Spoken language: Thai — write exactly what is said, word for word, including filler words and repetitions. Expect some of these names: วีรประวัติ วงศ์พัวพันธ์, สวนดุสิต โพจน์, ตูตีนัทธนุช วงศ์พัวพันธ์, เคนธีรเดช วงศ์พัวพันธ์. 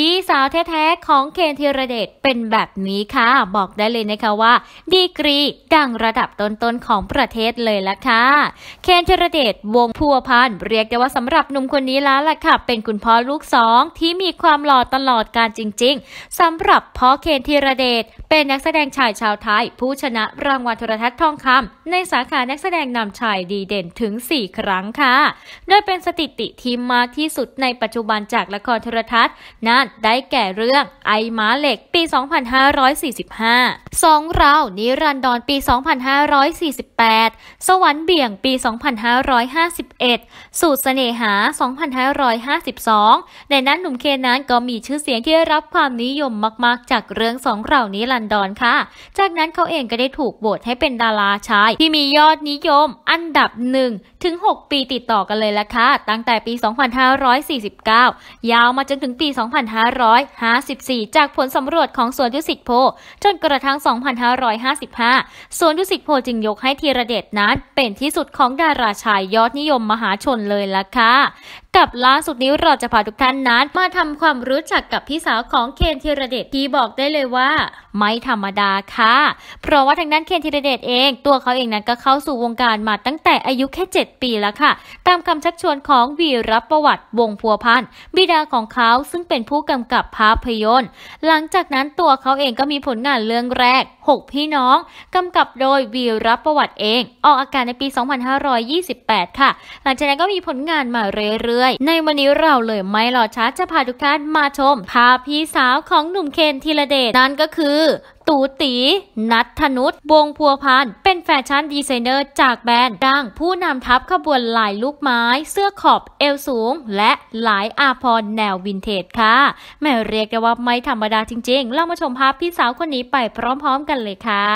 พี่สาวแท้ๆของเคนธีรเดชเป็นแบบนี้ค่ะบอกได้เลยนะคะว่าดีกรีดังระดับต้นๆของประเทศเลยละค่ะเคนธีรเดชวงศ์พัวพันธ์เรียกได้ว่าสำหรับหนุ่มคนนี้แล้วล่ะค่ะเป็นคุณพ่อลูกสองที่มีความหล่อตลอดกาลจริงๆสำหรับพ่อเคนธีรเดชเป็นนักแสดงชายชาวไทยผู้ชนะรางวัลโทรทัศน์ทองคำในสาขานักแสดงนำชายดีเด่นถึงสี่ครั้งค่ะโดยเป็นสถิติที่มากที่สุดในปัจจุบันจากละครโทรทัศน์นั่นได้แก่เรื่องไอม้าเหล็กปีสองพันห้าร้อยสี่สิบห้า สองเรานิรันดรปีสองพันห้าร้อยสี่สิบแปดสวรรค์เบี่ยงปีสองพันห้าร้อยห้าสิบเอ็ดสูตรเสน่หาสองพันห้าร้อยห้าสิบสองในนั้นหนุ่มเคนนั้นก็มีชื่อเสียงที่ได้รับความนิยมมากๆจากเรื่องสองเรานิรันดรค่ะจากนั้นเขาเองก็ได้ถูกโหวตให้เป็นดาราชายที่มียอดนิยมอันดับหนึ่งถึงหกปีติดต่อกันเลยละค่ะตั้งแต่ปีสองพันห้าร้อยสี่สิบเก้ายาวมาจนถึงปีสองพันห้าร้อยห้าสิบสี่จากผลสำรวจของสวนดุสิตโพจนกระทั่งสองพันห้าร้อยห้าสิบห้าสวนดุสิตโพจึงยกให้ธีรเดชนั้นเป็นที่สุดของดาราชายยอดนิยมมหาชนเลยละค่ะกับล่าสุดนี้เราจะพาทุกท่านนั้นมาทำความรู้จักกับพี่สาวของเคนธีรเดชที่บอกได้เลยว่าไม่ธรรมดาค่ะเพราะว่าทางด้านเคนธีรเดชเองตัวเขาเองนั้นก็เข้าสู่วงการมาตั้งแต่อายุแค่เจ็ดปีแล้วค่ะตามคำชักชวนของวีรประวัติวงศ์พัวพันธ์บิดาของเขาซึ่งเป็นผู้กำกับภาพยนตร์หลังจากนั้นตัวเขาเองก็มีผลงานเรื่องแรกหกพี่น้องกำกับโดยวีรประวัติเองออกอากาศในปีสองพันห้าร้อยยี่สิบแปดค่ะหลังจากนั้นก็มีผลงานมาเรื่อยในวันนี้เราเลยไม่รอช้าจะพาทุกท่านมาชมภาพพี่สาวของหนุ่มเคนธีรเดชนั่นก็คือตูตีนัทธนุชวงศ์พัวพันธ์เป็นแฟชั่นดีไซเนอร์จากแบรนด์ดังผู้นำทัพขบวนลายลูกไม้เสื้อขอบเอวสูงและหลายอาภรณ์แนววินเทจค่ะแม่เรียกได้ว่าไม่ธรรมดาจริงๆเรามาชมภาพพี่สาวคนนี้ไปพร้อมๆกันเลยค่ะ